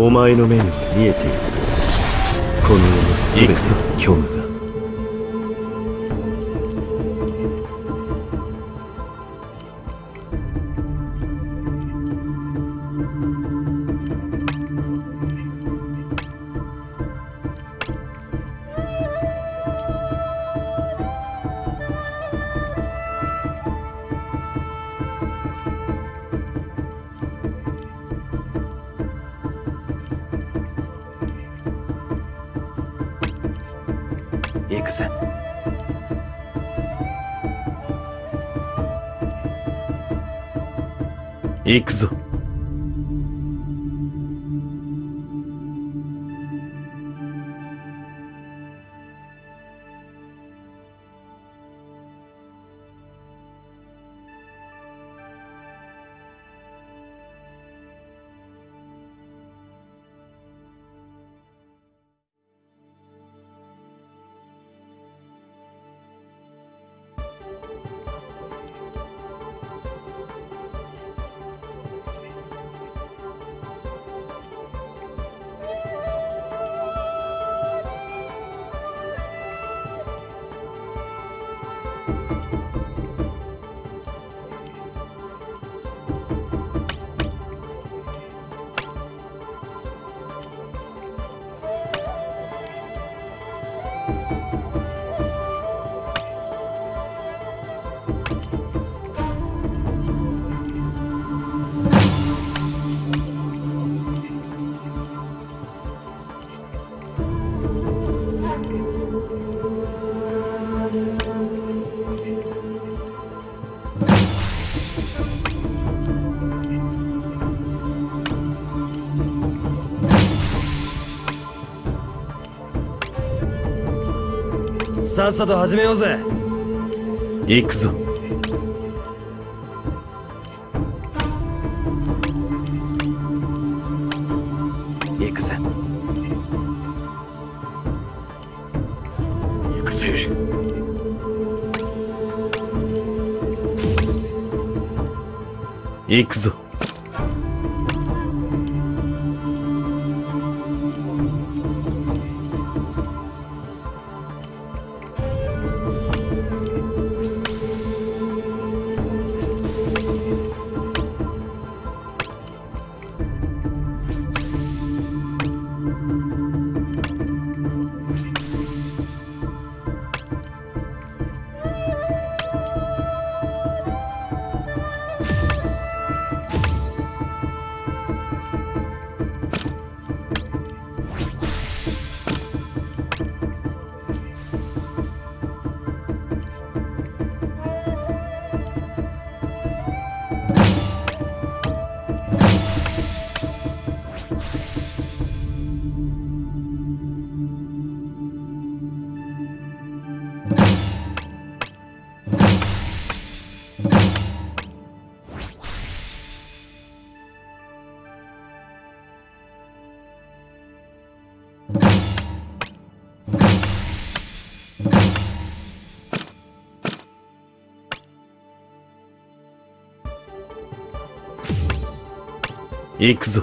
お前の目に見えているこの世のすべての虚無が。行くぜ。行くぞ。さっさと始めようぜ。行くぞ。行くぜ。行くぜ。行くぞ。行くぞ。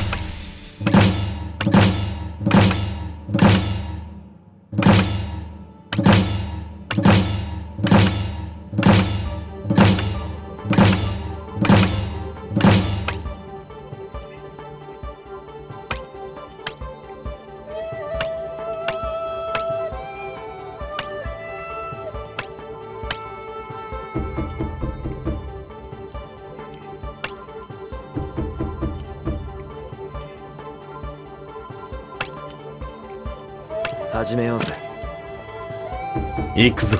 始めようぜ。行くぞ。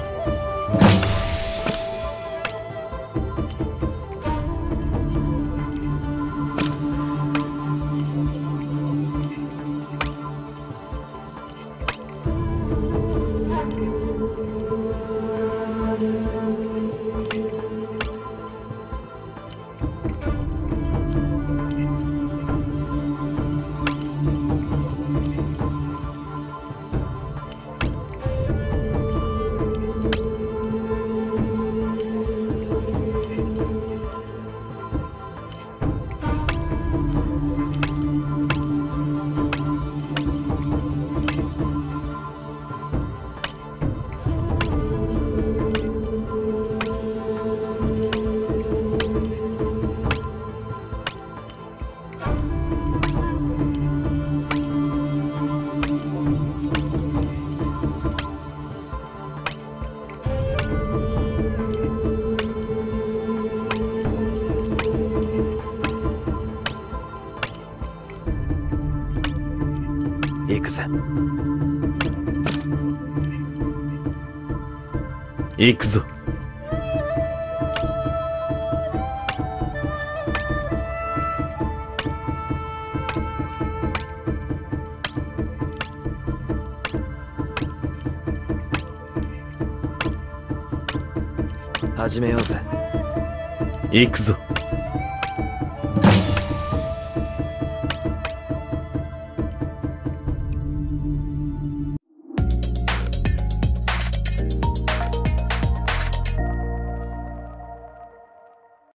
行くぞ。始めようぜ。行くぞ。